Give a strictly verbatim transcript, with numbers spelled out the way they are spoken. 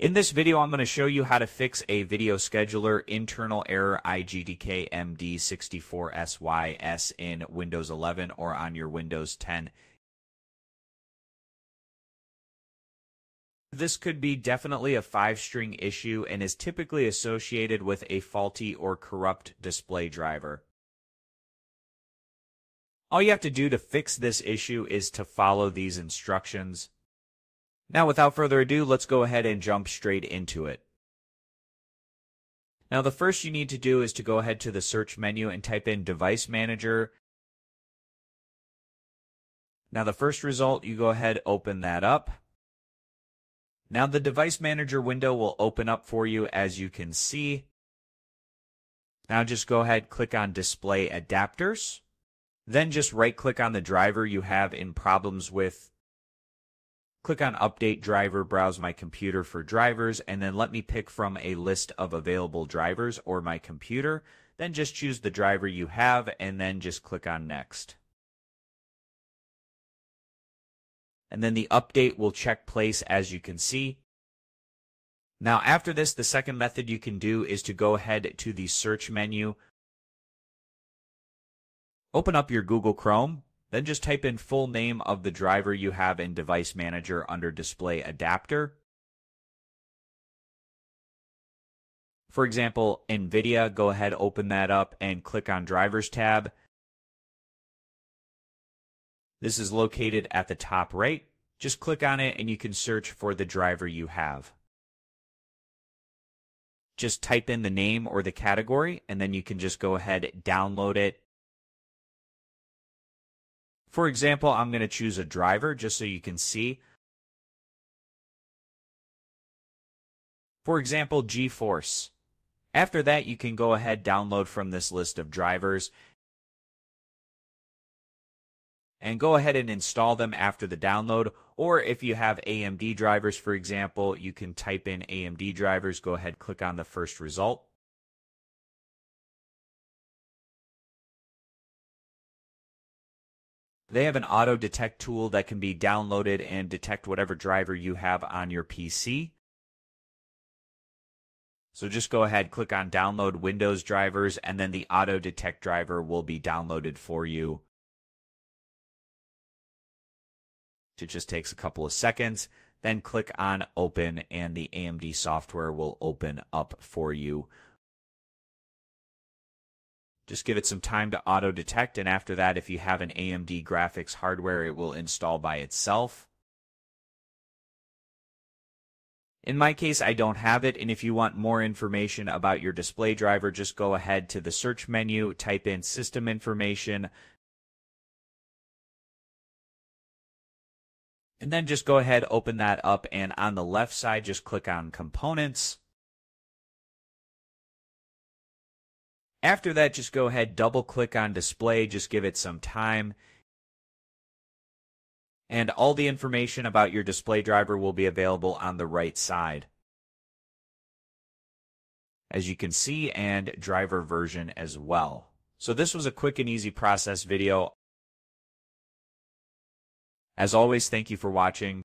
In this video, I'm going to show you how to fix a video scheduler internal error I G D K M D sixty-four S Y S in Windows eleven or on your Windows ten. This could be definitely a five-string issue and is typically associated with a faulty or corrupt display driver. All you have to do to fix this issue is to follow these instructions. Now, without further ado, let's go ahead and jump straight into it. Now, the first you need to do is to go ahead to the search menu and type in Device Manager. Now, the first result, you go ahead, open that up. Now, the Device Manager window will open up for you, as you can see. Now, just go ahead, click on Display Adapters. Then just right-click on the driver you have in problems with. Click on Update Driver, Browse My Computer for Drivers, and then let me pick from a list of available drivers or my computer. Then just choose the driver you have, and then just click on Next. And then the update will check place, as you can see. Now, after this, the second method you can do is to go ahead to the search menu. Open up your Google Chrome. Then just type in full name of the driver you have in Device Manager under Display Adapter. For example, NVIDIA, go ahead, open that up and click on Drivers tab. This is located at the top right. Just click on it and you can search for the driver you have. Just type in the name or the category and then you can just go ahead, download it. For example, I'm going to choose a driver just so you can see. For example, GeForce. After that, you can go ahead, download from this list of drivers and go ahead and install them after the download. Or if you have A M D drivers, for example, you can type in A M D drivers. Go ahead, click on the first result. They have an auto detect tool that can be downloaded and detect whatever driver you have on your P C. So just go ahead, click on download Windows drivers, and then the auto detect driver will be downloaded for you. It just takes a couple of seconds. Then click on open and the A M D software will open up for you. Just give it some time to auto detect, and after that, if you have an A M D graphics hardware, it will install by itself. In my case, I don't have it, and if you want more information about your display driver, just go ahead to the search menu, type in system information, and then just go ahead, open that up, and on the left side, just click on components. After that, just go ahead, double click on display, just give it some time. And all the information about your display driver will be available on the right side, as you can see, and driver version as well. So this was a quick and easy process video. As always, thank you for watching.